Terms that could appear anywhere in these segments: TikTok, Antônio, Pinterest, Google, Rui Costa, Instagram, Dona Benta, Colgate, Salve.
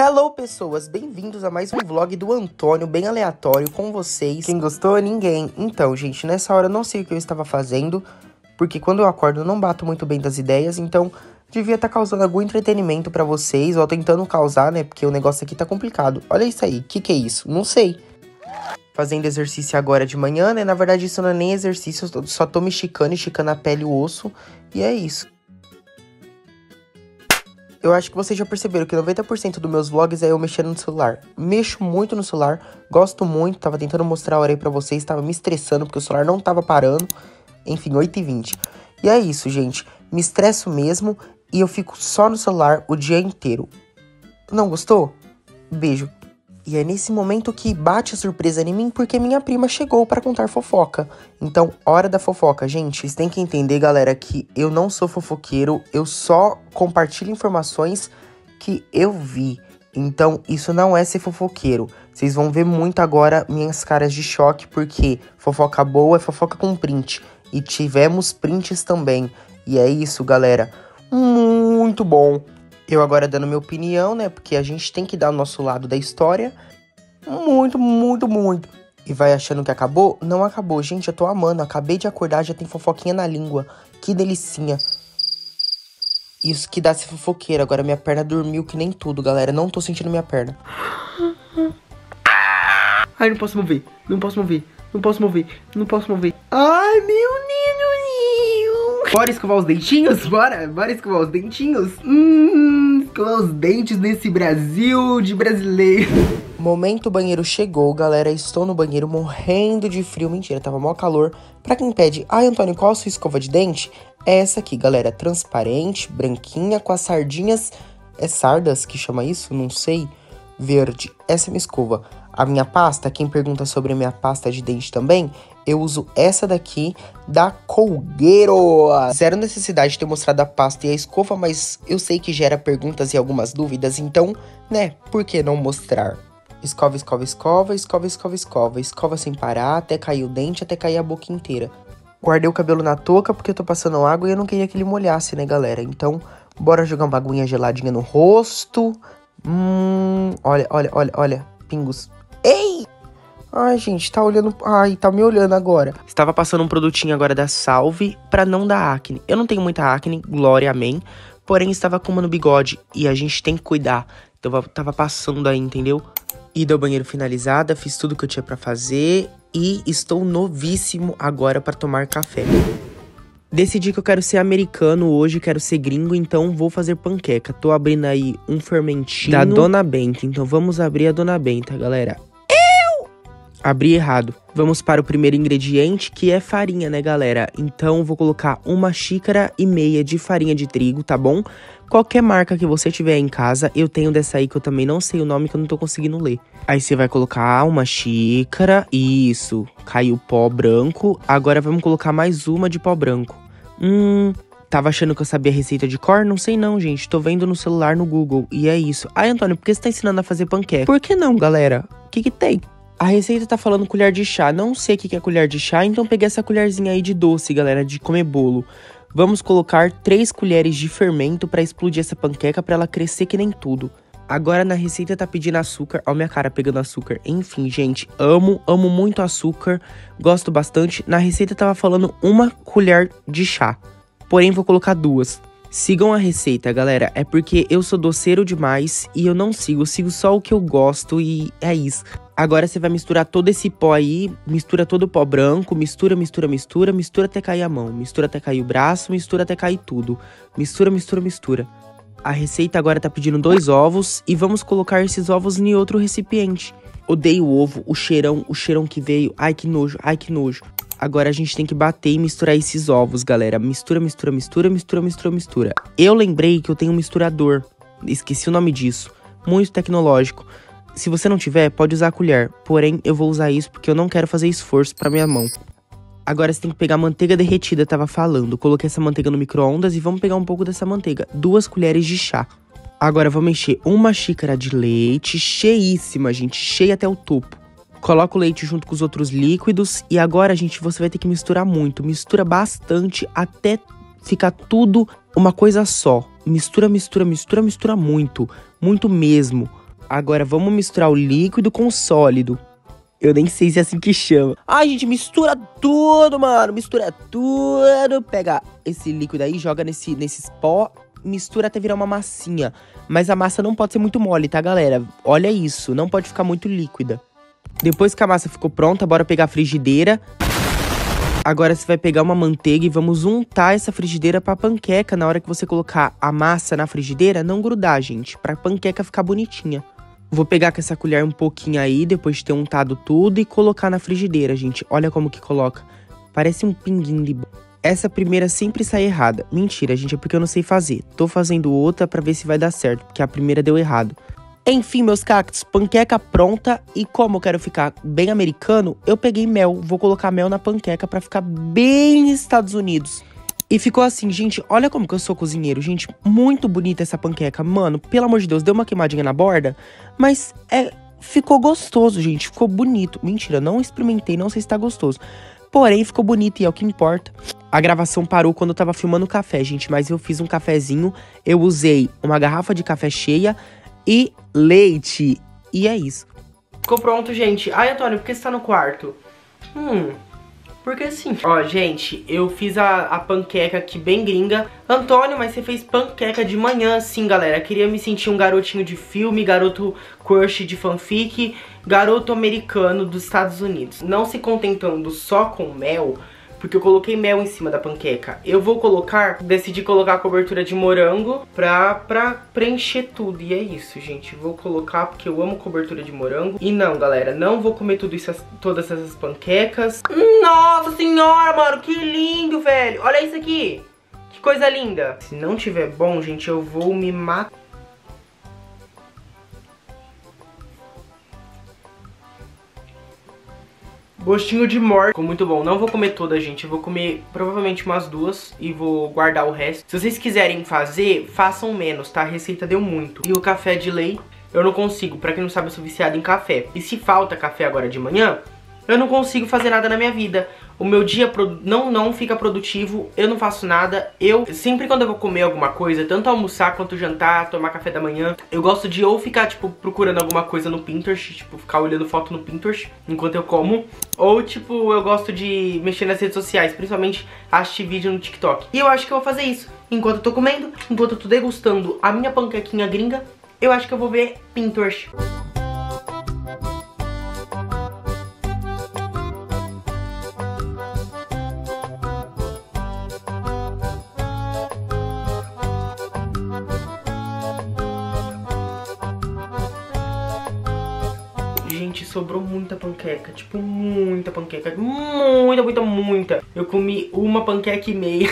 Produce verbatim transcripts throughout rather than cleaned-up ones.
Hello pessoas, bem-vindos a mais um vlog do Antônio, bem aleatório com vocês. Quem gostou? Ninguém. Então gente, nessa hora eu não sei o que eu estava fazendo, porque quando eu acordo eu não bato muito bem das ideias, então devia estar tá causando algum entretenimento pra vocês, ou tentando causar, né, porque o negócio aqui tá complicado. Olha isso aí, que que é isso? Não sei. Fazendo exercício agora de manhã, né, na verdade isso não é nem exercício, eu só tô me esticando, esticando a pele e o osso, e é isso. Eu acho que vocês já perceberam que noventa por cento dos meus vlogs é eu mexendo no celular. Mexo muito no celular, gosto muito, tava tentando mostrar a hora aí pra vocês, tava me estressando porque o celular não tava parando. Enfim, oito e vinte. E é isso, gente. Me estresso mesmo e eu fico só no celular o dia inteiro. Não gostou? Beijo. E é nesse momento que bate a surpresa em mim porque minha prima chegou pra contar fofoca. Então, hora da fofoca, gente. Vocês têm que entender, galera, que eu não sou fofoqueiro. Eu só compartilho informações que eu vi. Então, isso não é ser fofoqueiro. Vocês vão ver muito agora minhas caras de choque porque fofoca boa é fofoca com print. E tivemos prints também. E é isso, galera. Muito bom. Eu agora dando minha opinião, né, porque a gente tem que dar o nosso lado da história. Muito, muito, muito. E vai achando que acabou? Não acabou, gente, eu tô amando. Acabei de acordar, já tem fofoquinha na língua. Que delicinha. Isso que dá ser fofoqueira. Agora minha perna dormiu que nem tudo, galera. Não tô sentindo minha perna. Ai, não posso mover, não posso mover, não posso mover, não posso mover. Ai, meu ninho. Bora escovar os dentinhos, bora, bora escovar os dentinhos. Hum. Escovar os dentes nesse Brasil de brasileiro. Momento banheiro chegou, galera. Estou no banheiro morrendo de frio. Mentira, tava mó calor. Pra quem pede, ai Antônio, qual a sua escova de dente? É essa aqui, galera. Transparente, branquinha, com as sardinhas. É sardas que chama isso? Não sei. Verde. Essa é minha escova. A minha pasta, quem pergunta sobre a minha pasta de dente também, eu uso essa daqui da Colgate. Zero necessidade de ter mostrado a pasta e a escova, mas eu sei que gera perguntas e algumas dúvidas, então, né, por que não mostrar? Escova, escova, escova, escova, escova, escova, escova sem parar, até cair o dente, até cair a boca inteira. Guardei o cabelo na touca porque eu tô passando água e eu não queria que ele molhasse, né, galera? Então, bora jogar uma aguinha geladinha no rosto. Hum, olha, olha, olha, olha, pingos. Ei! Ai, gente, tá olhando... Ai, tá me olhando agora. Estava passando um produtinho agora da Salve pra não dar acne. Eu não tenho muita acne, glória, amém. Porém, estava com uma no bigode e a gente tem que cuidar. Então, eu tava passando aí, entendeu? Ida ao banheiro finalizada, fiz tudo que eu tinha pra fazer. E estou novíssimo agora pra tomar café. Decidi que eu quero ser americano hoje, quero ser gringo, então vou fazer panqueca. Tô abrindo aí um fermentinho da Dona Benta, então vamos abrir a Dona Benta, galera. Eu! Abri errado. Vamos para o primeiro ingrediente, que é farinha, né, galera? Então vou colocar uma xícara e meia de farinha de trigo, tá bom? Qualquer marca que você tiver em casa, eu tenho dessa aí que eu também não sei o nome, que eu não tô conseguindo ler. Aí você vai colocar uma xícara, isso, caiu pó branco. Agora vamos colocar mais uma de pó branco. Hum, tava achando que eu sabia a receita de cor? Não sei não, gente, tô vendo no celular, no Google, e é isso. Ai, Antônio, por que você tá ensinando a fazer panqueca? Por que não, galera? O que que tem? A receita tá falando colher de chá, não sei o que que é colher de chá, então peguei essa colherzinha aí de doce, galera, de comer bolo. Vamos colocar três colheres de fermento para explodir essa panqueca para ela crescer que nem tudo. Agora na receita tá pedindo açúcar. Olha minha cara pegando açúcar. Enfim, gente, amo, amo muito açúcar. Gosto bastante. Na receita tava falando uma colher de chá. Porém, vou colocar duas. Sigam a receita, galera. É porque eu sou doceiro demais e eu não sigo. Eu sigo só o que eu gosto e é isso. Agora você vai misturar todo esse pó aí, mistura todo o pó branco, mistura, mistura, mistura, mistura até cair a mão, mistura até cair o braço, mistura até cair tudo. Mistura, mistura, mistura. A receita agora tá pedindo dois ovos e vamos colocar esses ovos em outro recipiente. Odeio o ovo, o cheirão, o cheirão que veio, ai que nojo, ai que nojo. Agora a gente tem que bater e misturar esses ovos, galera. Mistura, mistura, mistura, mistura, mistura, mistura. Eu lembrei que eu tenho um misturador, esqueci o nome disso, muito tecnológico. Se você não tiver, pode usar a colher, porém eu vou usar isso porque eu não quero fazer esforço pra minha mão. Agora você tem que pegar a manteiga derretida, tava falando. Coloquei essa manteiga no micro-ondas e vamos pegar um pouco dessa manteiga, duas colheres de chá. Agora vamos encher uma xícara de leite, cheíssima, gente, cheia até o topo. Coloca o leite junto com os outros líquidos e agora, gente, você vai ter que misturar muito. Mistura bastante até ficar tudo uma coisa só. Mistura, mistura, mistura, mistura muito, muito mesmo. Agora vamos misturar o líquido com o sólido. Eu nem sei se é assim que chama. Ai, gente, mistura tudo, mano. Mistura tudo. Pega esse líquido aí, joga nesse, nesses pó. Mistura até virar uma massinha. Mas a massa não pode ser muito mole, tá, galera? Olha isso, não pode ficar muito líquida. Depois que a massa ficou pronta, bora pegar a frigideira. Agora você vai pegar uma manteiga e vamos untar essa frigideira pra panqueca. Na hora que você colocar a massa na frigideira, não grudar, gente. Pra panqueca ficar bonitinha. Vou pegar com essa colher um pouquinho aí, depois de ter untado tudo, e colocar na frigideira, gente. Olha como que coloca. Parece um pinguim de... Essa primeira sempre sai errada. Mentira, gente, é porque eu não sei fazer. Tô fazendo outra pra ver se vai dar certo, porque a primeira deu errado. Enfim, meus cactos, panqueca pronta. E como eu quero ficar bem americano, eu peguei mel. Vou colocar mel na panqueca pra ficar bem Estados Unidos. E ficou assim, gente. Olha como que eu sou cozinheiro, gente. Muito bonita essa panqueca. Mano, pelo amor de Deus, deu uma queimadinha na borda. Mas é, ficou gostoso, gente. Ficou bonito. Mentira, não experimentei, não sei se tá gostoso. Porém, ficou bonito e é o que importa. A gravação parou quando eu tava filmando o café, gente. Mas eu fiz um cafezinho. Eu usei uma garrafa de café cheia e leite. E é isso. Ficou pronto, gente. Ai, Antônio, por que você tá no quarto? Hum, porque sim. Ó, gente, eu fiz a, a panqueca aqui bem gringa. Antônio, mas você fez panqueca de manhã, sim, galera. Queria me sentir um garotinho de filme, garoto crush de fanfic, garoto americano dos Estados Unidos. Não se contentando só com mel... Porque eu coloquei mel em cima da panqueca. Eu vou colocar, decidi colocar a cobertura de morango pra, pra preencher tudo. E é isso, gente. Vou colocar porque eu amo cobertura de morango. E não, galera, não vou comer tudo isso, todas essas panquecas. Nossa senhora, mano, que lindo, velho. Olha isso aqui. Que coisa linda. Se não tiver bom, gente, eu vou me matar. Gostinho de morte, ficou muito bom. Não vou comer toda, gente. Eu vou comer provavelmente umas duas e vou guardar o resto. Se vocês quiserem fazer, façam menos, tá? A receita deu muito. E o café de leite, eu não consigo. Pra quem não sabe, eu sou viciado em café. E se falta café agora de manhã, eu não consigo fazer nada na minha vida. O meu dia não, não fica produtivo, eu não faço nada. Eu, sempre quando eu vou comer alguma coisa, tanto almoçar quanto jantar, tomar café da manhã, eu gosto de ou ficar, tipo, procurando alguma coisa no Pinterest, tipo, ficar olhando foto no Pinterest enquanto eu como. Ou, tipo, eu gosto de mexer nas redes sociais, principalmente assistir vídeo no TikTok. E eu acho que eu vou fazer isso. Enquanto eu tô comendo, enquanto eu tô degustando a minha panquequinha gringa, eu acho que eu vou ver Pinterest. Gente, sobrou muita panqueca, tipo, muita panqueca, muita, muita, muita. Eu comi uma panqueca e meia.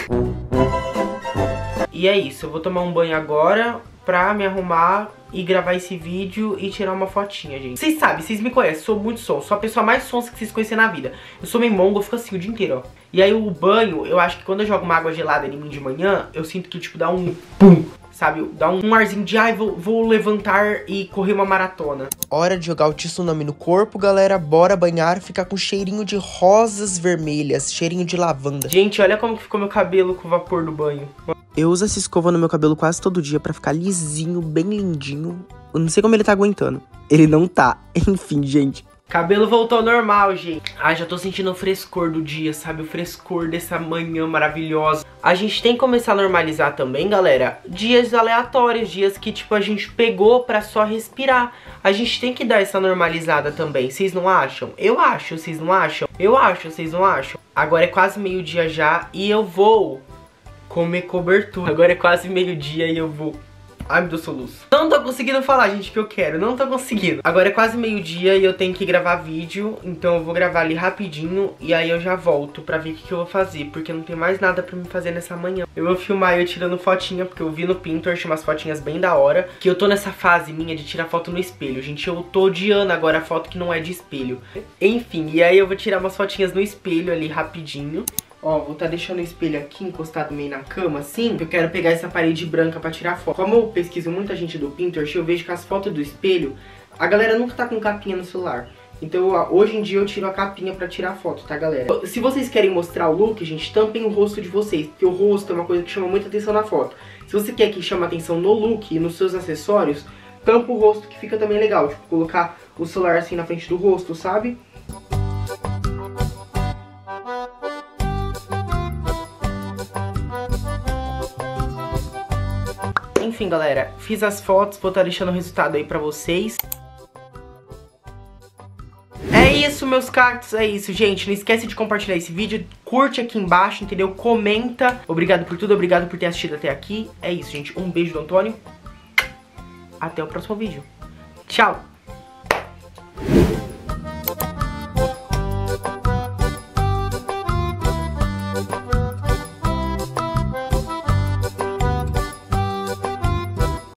E é isso, eu vou tomar um banho agora pra me arrumar e gravar esse vídeo e tirar uma fotinha, gente. Vocês sabem, vocês me conhecem, sou muito sonso, sou a pessoa mais sonsa que vocês conhecem na vida. Eu sou meio mongo, eu fico assim o dia inteiro, ó. E aí o banho, eu acho que quando eu jogo uma água gelada em mim de manhã, eu sinto que, tipo, dá um pum. Sabe, dá um arzinho de, ai, ah, vou, vou levantar e correr uma maratona. Hora de jogar o tsunami no corpo, galera. Bora banhar, ficar com cheirinho de rosas vermelhas, cheirinho de lavanda. Gente, olha como que ficou meu cabelo com o vapor do banho. Eu uso essa escova no meu cabelo quase todo dia pra ficar lisinho, bem lindinho. Eu não sei como ele tá aguentando. Ele não tá. Enfim, gente. Cabelo voltou ao normal, gente. Ai, já tô sentindo o frescor do dia, sabe? O frescor dessa manhã maravilhosa. A gente tem que começar a normalizar também, galera, dias aleatórios, dias que, tipo, a gente pegou pra só respirar. A gente tem que dar essa normalizada também, vocês não acham? Eu acho, vocês não acham? Eu acho, vocês não acham? Agora é quase meio-dia já e eu vou comer cobertura. Agora é quase meio-dia e eu vou... Ai, me deu soluço. Não tô conseguindo falar, gente, que eu quero. Não tô conseguindo. Agora é quase meio-dia e eu tenho que gravar vídeo. Então eu vou gravar ali rapidinho. E aí eu já volto pra ver o que, que eu vou fazer. Porque não tem mais nada pra me fazer nessa manhã. Eu vou filmar eu tirando fotinha. Porque eu vi no Pinterest umas fotinhas bem da hora. Que eu tô nessa fase minha de tirar foto no espelho. Gente, eu tô odiando agora a foto que não é de espelho. Enfim, e aí eu vou tirar umas fotinhas no espelho ali rapidinho. Ó, vou tá deixando o espelho aqui encostado meio na cama, assim. Eu quero pegar essa parede branca pra tirar foto. Como eu pesquiso muita gente do Pinterest, eu vejo que as fotos do espelho, a galera nunca tá com capinha no celular. Então, hoje em dia eu tiro a capinha pra tirar foto, tá, galera? Se vocês querem mostrar o look, gente, tampem o rosto de vocês. Porque o rosto é uma coisa que chama muita atenção na foto. Se você quer que chame atenção no look e nos seus acessórios... tampa o rosto, que fica também legal. Tipo, colocar o celular assim na frente do rosto, sabe? Enfim, galera, fiz as fotos, vou estar deixando o resultado aí pra vocês. É isso, meus cactos, é isso, gente. Não esquece de compartilhar esse vídeo, curte aqui embaixo, entendeu? Comenta. Obrigado por tudo, obrigado por ter assistido até aqui. É isso, gente. Um beijo do Antônio. Até o próximo vídeo. Tchau!